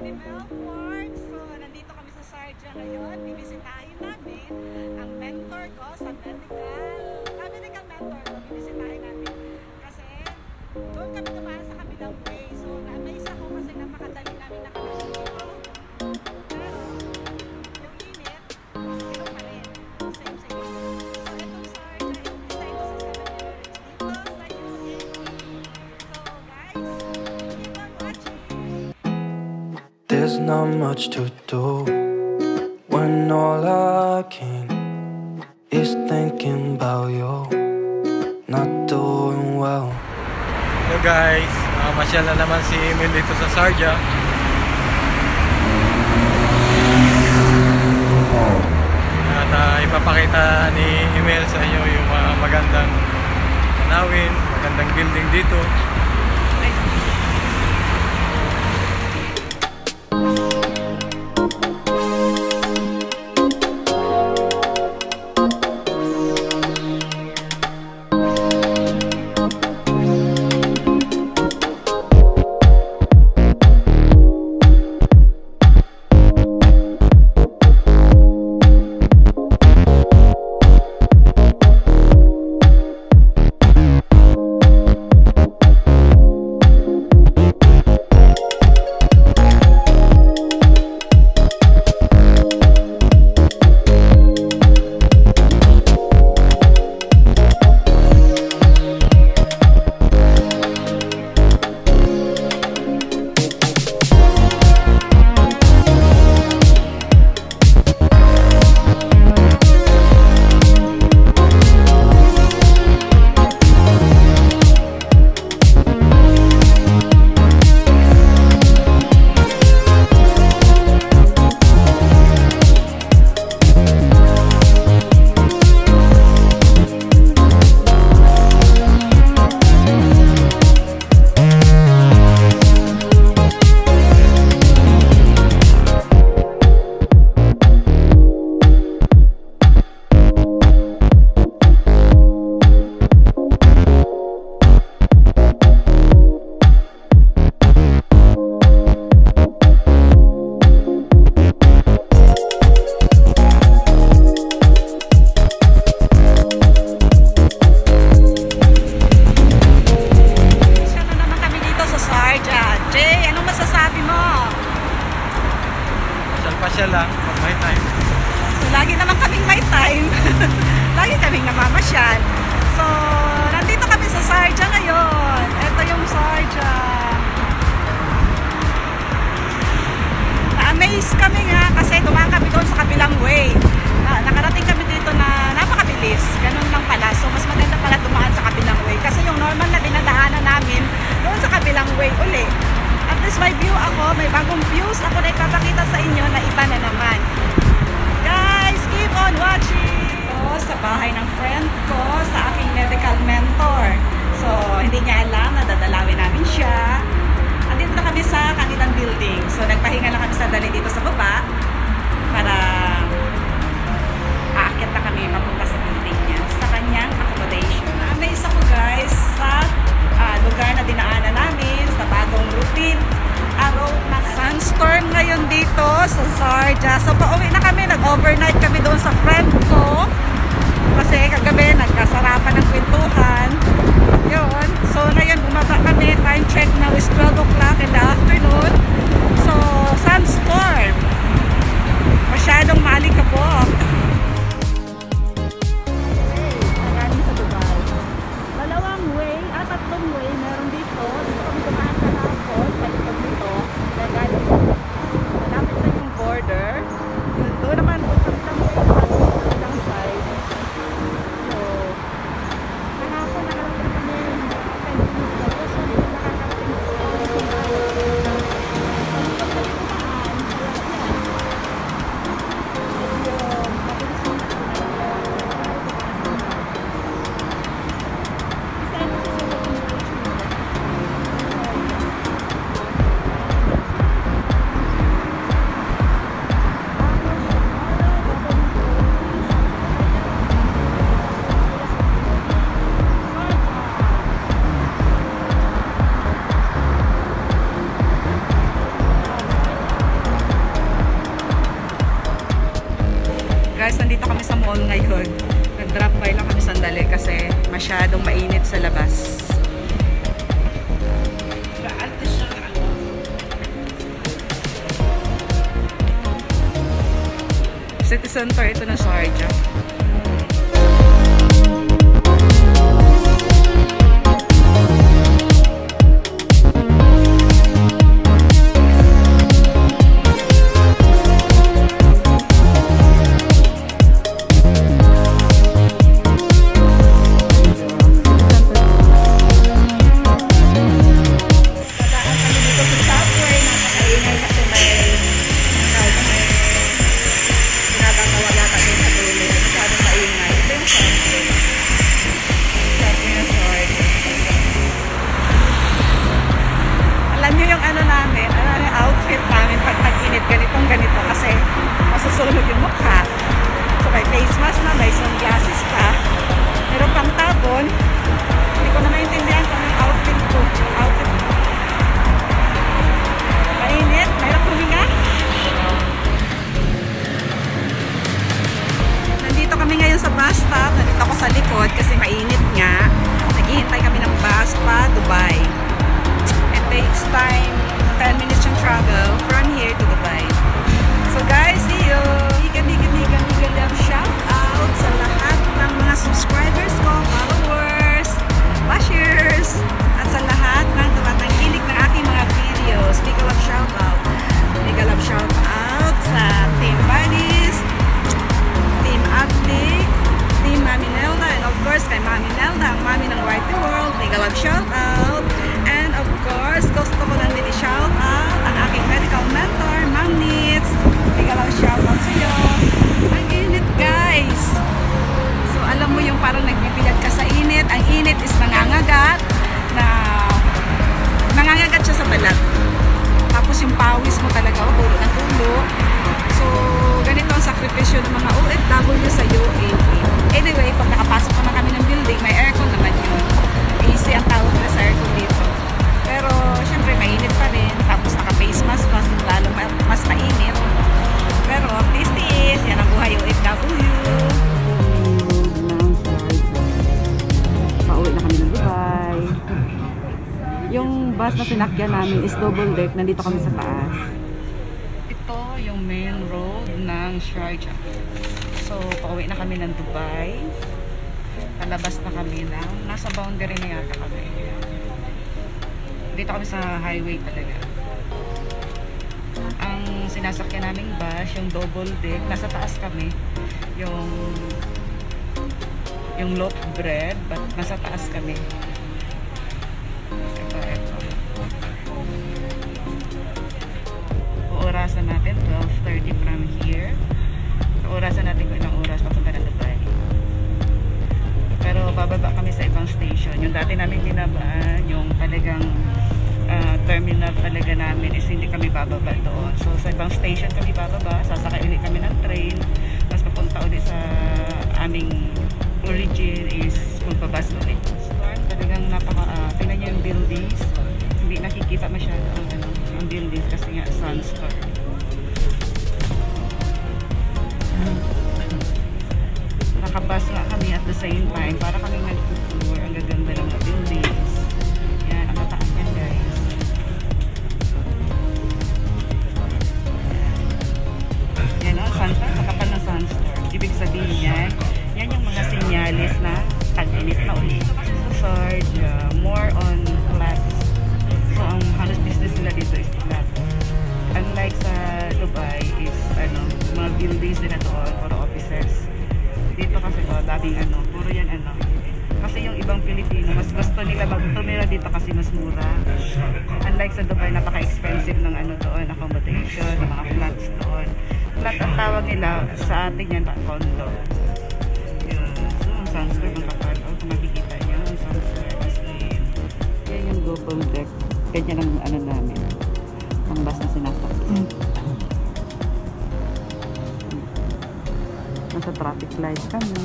Mindanao Ward. So, nandito kami sa Sharjah ngayon. Bibisitahin namin ang mentor ko sa medical mentor ko. Bibisitahin namin. Kasi, doon kami dumaan sa kabilang way. So, na-amaze ako kasi napakadali namin nakakasya dito. Pero, yung init, ito pa rin. Same. So, itong Sharjah, isa ito sa 7 Emirates dito sa UAE. So, guys, keep on watching. There's not much to do when all I can is thinking about you, not doing well. Hello guys, masyal na naman si Emil dito sa Sharjah. At ipapakita ni Emil sa inyo yung magandang tanawin, magandang building dito. Siya lang, pag may time. So, lagi naman kaming may time. Lagi kaming namamasyal. So, nandito kami sa Sharjah ngayon. Ito yung Sharjah. Na-amaze kami nga kasi dumaan kami doon sa kabilang way. Nakarating kami dito na napakabilis. Ganun lang pala. So, mas maganda pala dumaan sa kabilang way. Kasi yung normal na dinadaanan namin doon sa kabilang way uli. At least may view ako, may bagong views ako na ipapakita sa inyo na iba na naman. Guys, keep on watching! So, sa bahay ng friend ko, sa aking medical mentor. So, hindi niya alam na dadalawin namin siya. At dito na kami sa kanilang building. So, nagpahinga lang kami sandali dito sa baba para aakyat na kami mapunta sa building niya, sa kanyang accommodation. Na-amaze ako guys sa lugar na dinaanan namin, sa bagong routine. Araw na sunstorm ngayon dito sa Sharjah. So pauwi na kami, nag-overnight kami doon sa friend ko. Kasi kagabi, nagkasarapan ng kwentuhan. Yun. So ngayon, bumaba kami. Time check now is 12 o'clock in the afternoon. So, sunstorm. Masyadong maalikabok. guys, nandito kami sa mall ngayon. Nag-drop by lang kami sandali kasi masyadong mainit sa labas. City Center ito ng Sharjah. Na sinakyan namin is double deck. Nandito kami sa taas. Ito yung main road ng Sharjah. So, pauwi na kami ng Dubai. Palabas na kami na. Nasa boundary na yata kami. Dito kami sa highway talaga. Ang sinasakyan naming bus, yung double deck. Nasa taas kami. Yung loaf bread, but nasa taas kami. Orasan natin 12:30 from here. So, orasan natin kung ilang oras papunta ng Dubai. Pero bababa kami sa ibang station. Yung dati namin binabaan, yung talagang terminal talaga namin is hindi kami bababa doon. So sa ibang station kami bababa, sasakay ulit kami ng train. Tapos papunta ulit sa aming origin is magbabas ulit. Talagang napaka, tingnan nyo yung buildings. Hindi nakikita masyado ang buildings kasi nga sunstorm. Nakabas nga kami at the same time para kami nag-tour. Ang gaganda ng mga buildings. Yan, ang mataas yan guys. Yan o, sunstorm, nakapal na sunstorm. Ibig sabihin yan, yan yung mga sinyalis na tag-init na ulit. Sharjah, more on flats. So ang halos business nila dito is flat. Unlike sa Dubai is mga buildings nila doon for offices. Dito kasi daming puro yan kasi yung ibang Pilipino mas gusto nila tumira dito kasi mas mura. Unlike sa Dubai, napaka-expensive ng doon, accommodation, ng mga flats doon. Flat ang tawag nila sa atin yan, condo. Yun. So ang sunscreen ang kapal. O kung makikita nyo, ang sunscreen is green. Yan yung double deck. Ganyan ang namin. Ang bus na sinasakyan. Nasa traffic light kami.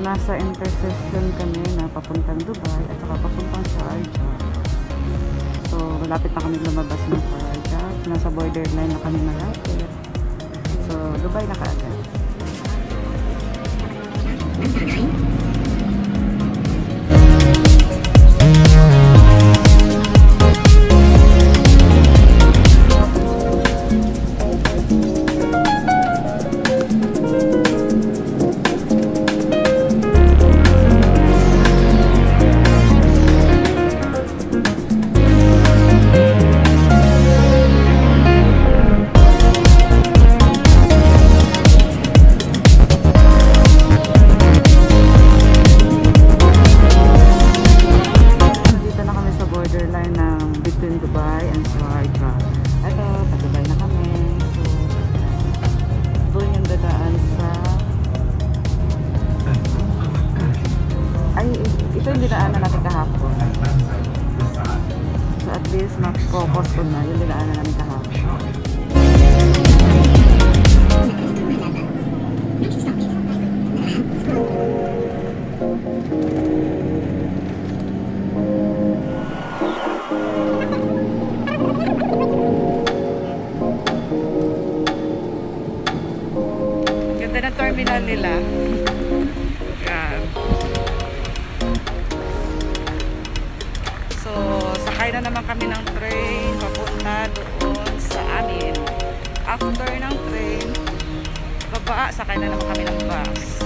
Nasa intersection kami na papuntang Dubai at saka papuntang Sharjah. malapit na kami lumabas ng Sharjah. Nasa borderline na kami malapit. So, Dubai na kaagad. Ito yung dinaanan natin kahapon. So at least mag-focus ko na yung dinaanan namin kahapon. Ganda na terminal nila. Sakay na naman kami ng train papunta doon sa amin. After ng train, sakay na naman kami ng bus.